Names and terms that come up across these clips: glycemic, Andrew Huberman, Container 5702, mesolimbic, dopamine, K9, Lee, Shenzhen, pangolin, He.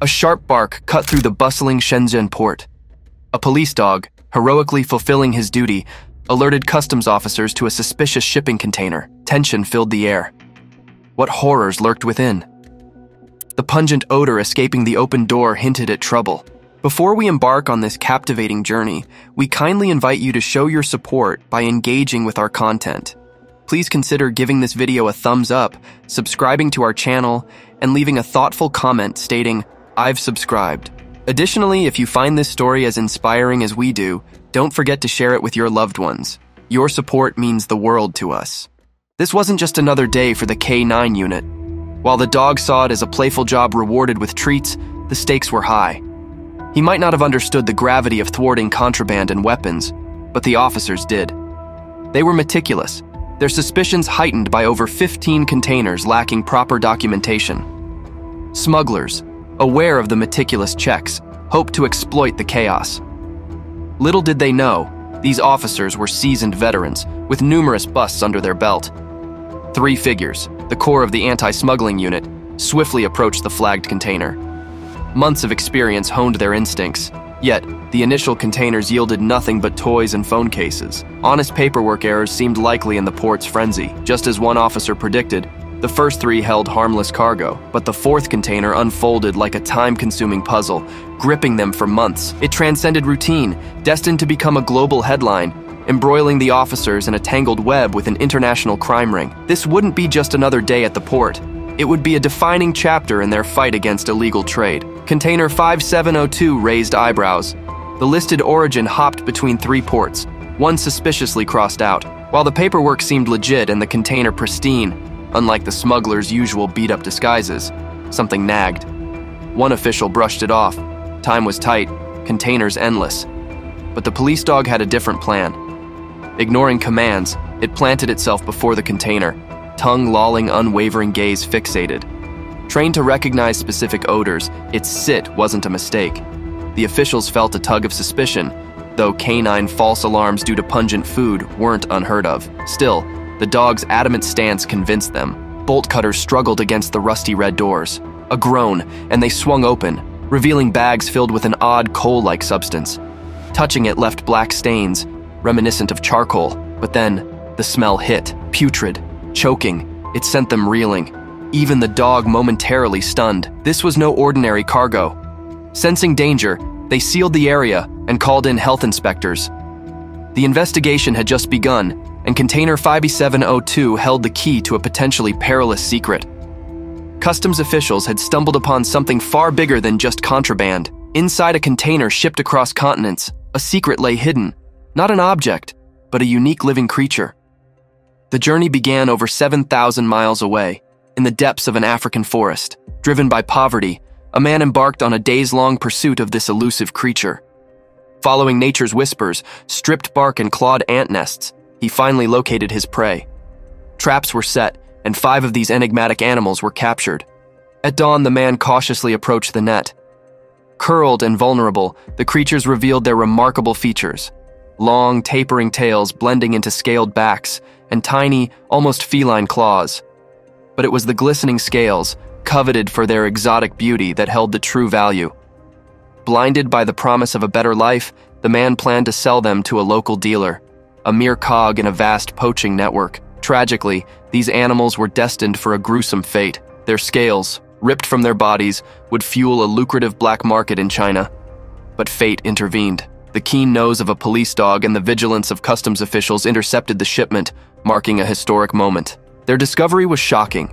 A sharp bark cut through the bustling Shenzhen port. A police dog, heroically fulfilling his duty, alerted customs officers to a suspicious shipping container. Tension filled the air. What horrors lurked within? The pungent odor escaping the open door hinted at trouble. Before we embark on this captivating journey, we kindly invite you to show your support by engaging with our content. Please consider giving this video a thumbs up, subscribing to our channel, and leaving a thoughtful comment stating, "I've subscribed." Additionally, if you find this story as inspiring as we do, don't forget to share it with your loved ones. Your support means the world to us. This wasn't just another day for the K9 unit. While the dog saw it as a playful job rewarded with treats, the stakes were high. He might not have understood the gravity of thwarting contraband and weapons, but the officers did. They were meticulous, their suspicions heightened by over 15 containers lacking proper documentation. Smugglers, aware of the meticulous checks, hoped to exploit the chaos. Little did they know, these officers were seasoned veterans with numerous busts under their belt. Three figures, the core of the anti-smuggling unit, swiftly approached the flagged container. Months of experience honed their instincts, yet the initial containers yielded nothing but toys and phone cases. Honest paperwork errors seemed likely in the port's frenzy. Just as one officer predicted, the first three held harmless cargo, but the fourth container unfolded like a time-consuming puzzle, gripping them for months. It transcended routine, destined to become a global headline, embroiling the officers in a tangled web with an international crime ring. This wouldn't be just another day at the port. It would be a defining chapter in their fight against illegal trade. Container 5702 raised eyebrows. The listed origin hopped between three ports, one suspiciously crossed out. While the paperwork seemed legit and the container pristine, unlike the smuggler's usual beat-up disguises, something nagged. One official brushed it off. Time was tight, containers endless. But the police dog had a different plan. Ignoring commands, it planted itself before the container, tongue lolling, unwavering gaze fixated. Trained to recognize specific odors, its sit wasn't a mistake. The officials felt a tug of suspicion, though canine false alarms due to pungent food weren't unheard of. Still, the dog's adamant stance convinced them. Bolt cutters struggled against the rusty red doors. A groan, and they swung open, revealing bags filled with an odd coal-like substance. Touching it left black stains, reminiscent of charcoal. But then, the smell hit. Putrid, choking, it sent them reeling. Even the dog momentarily stunned. This was no ordinary cargo. Sensing danger, they sealed the area and called in health inspectors. The investigation had just begun, and Container 5702 held the key to a potentially perilous secret. Customs officials had stumbled upon something far bigger than just contraband. Inside a container shipped across continents, a secret lay hidden. Not an object, but a unique living creature. The journey began over 7,000 miles away, in the depths of an African forest. Driven by poverty, a man embarked on a days-long pursuit of this elusive creature. Following nature's whispers, stripped bark and clawed ant nests, he finally located his prey. Traps were set, and 5 of these enigmatic animals were captured. At dawn, the man cautiously approached the net. Curled and vulnerable, the creatures revealed their remarkable features. Long, tapering tails blending into scaled backs, and tiny, almost feline claws. But it was the glistening scales, coveted for their exotic beauty, that held the true value. Blinded by the promise of a better life, the man planned to sell them to a local dealer, a mere cog in a vast poaching network. Tragically, these animals were destined for a gruesome fate. Their scales, ripped from their bodies, would fuel a lucrative black market in China. But fate intervened. The keen nose of a police dog and the vigilance of customs officials intercepted the shipment, marking a historic moment. Their discovery was shocking.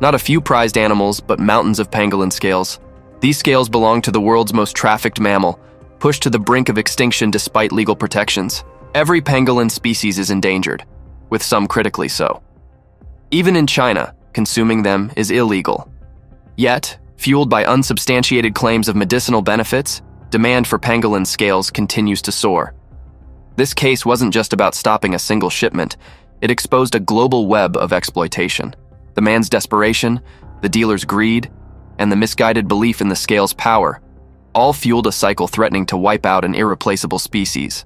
Not a few prized animals, but mountains of pangolin scales. These scales belonged to the world's most trafficked mammal, pushed to the brink of extinction despite legal protections. Every pangolin species is endangered, with some critically so. Even in China, consuming them is illegal. Yet, fueled by unsubstantiated claims of medicinal benefits, demand for pangolin scales continues to soar. This case wasn't just about stopping a single shipment, it exposed a global web of exploitation. The man's desperation, the dealer's greed, and the misguided belief in the scale's power all fueled a cycle threatening to wipe out an irreplaceable species.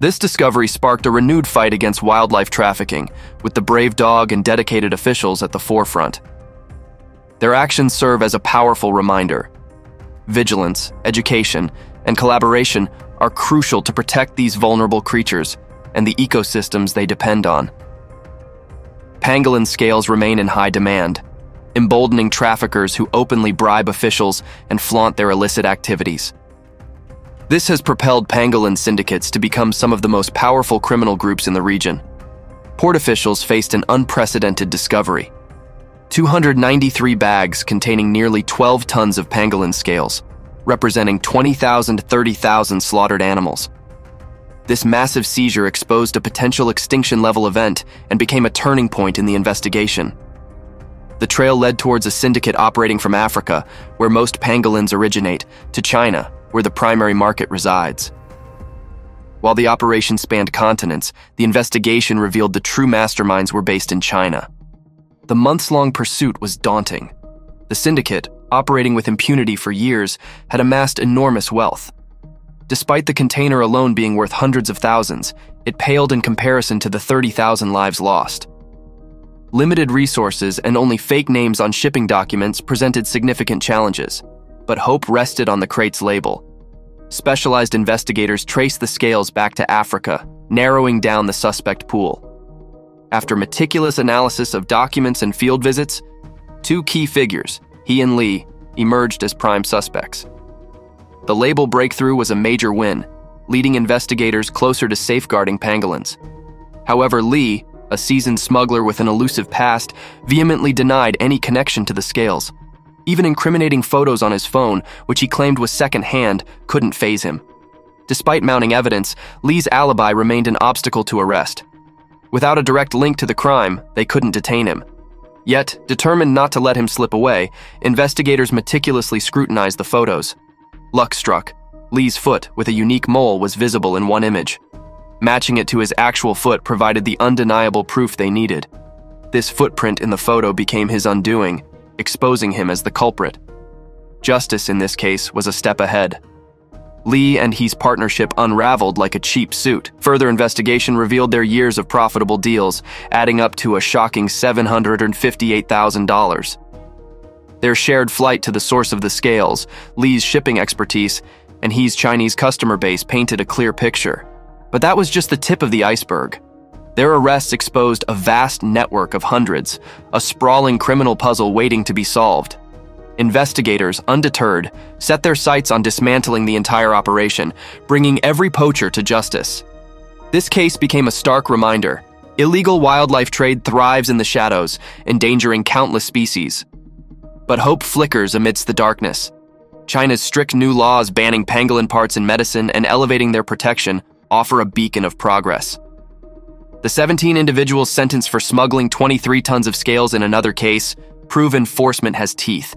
This discovery sparked a renewed fight against wildlife trafficking, with the brave dog and dedicated officials at the forefront. Their actions serve as a powerful reminder vigilance, education, and collaboration are crucial to protect these vulnerable creatures and the ecosystems they depend on. Pangolin scales remain in high demand, emboldening traffickers who openly bribe officials and flaunt their illicit activities. This has propelled pangolin syndicates to become some of the most powerful criminal groups in the region. Port officials faced an unprecedented discovery: 293 bags containing nearly 12 tons of pangolin scales, representing 20,000 to 30,000 slaughtered animals. This massive seizure exposed a potential extinction-level event and became a turning point in the investigation. The trail led towards a syndicate operating from Africa, where most pangolins originate, to China, where the primary market resides. While the operation spanned continents, the investigation revealed the true masterminds were based in China. The months-long pursuit was daunting. The syndicate, operating with impunity for years, had amassed enormous wealth. Despite the container alone being worth hundreds of thousands, it paled in comparison to the 30,000 lives lost. Limited resources and only fake names on shipping documents presented significant challenges, but hope rested on the crate's label. Specialized investigators traced the scales back to Africa, narrowing down the suspect pool. After meticulous analysis of documents and field visits, two key figures, He and Lee, emerged as prime suspects. The label breakthrough was a major win, leading investigators closer to safeguarding pangolins. However, Lee, a seasoned smuggler with an elusive past, vehemently denied any connection to the scales. Even incriminating photos on his phone, which he claimed was second-hand, couldn't faze him. Despite mounting evidence, Lee's alibi remained an obstacle to arrest. Without a direct link to the crime, they couldn't detain him. Yet, determined not to let him slip away, investigators meticulously scrutinized the photos. Luck struck. Lee's foot, with a unique mole, was visible in one image. Matching it to his actual foot provided the undeniable proof they needed. This footprint in the photo became his undoing, exposing him as the culprit. Justice in this case was a step ahead. Lee and He's partnership unraveled like a cheap suit. Further investigation revealed their years of profitable deals, adding up to a shocking $758,000. Their shared flight to the source of the scales, Lee's shipping expertise, and He's Chinese customer base painted a clear picture. But that was just the tip of the iceberg. Their arrests exposed a vast network of hundreds, a sprawling criminal puzzle waiting to be solved. Investigators, undeterred, set their sights on dismantling the entire operation, bringing every poacher to justice. This case became a stark reminder: illegal wildlife trade thrives in the shadows, endangering countless species. But hope flickers amidst the darkness. China's strict new laws banning pangolin parts in medicine and elevating their protection offer a beacon of progress. The 17 individuals sentenced for smuggling 23 tons of scales in another case prove enforcement has teeth.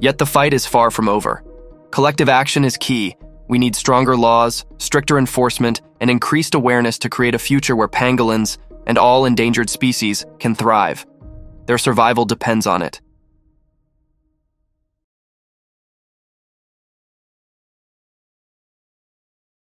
Yet the fight is far from over. Collective action is key. We need stronger laws, stricter enforcement, and increased awareness to create a future where pangolins and all endangered species can thrive. Their survival depends on it.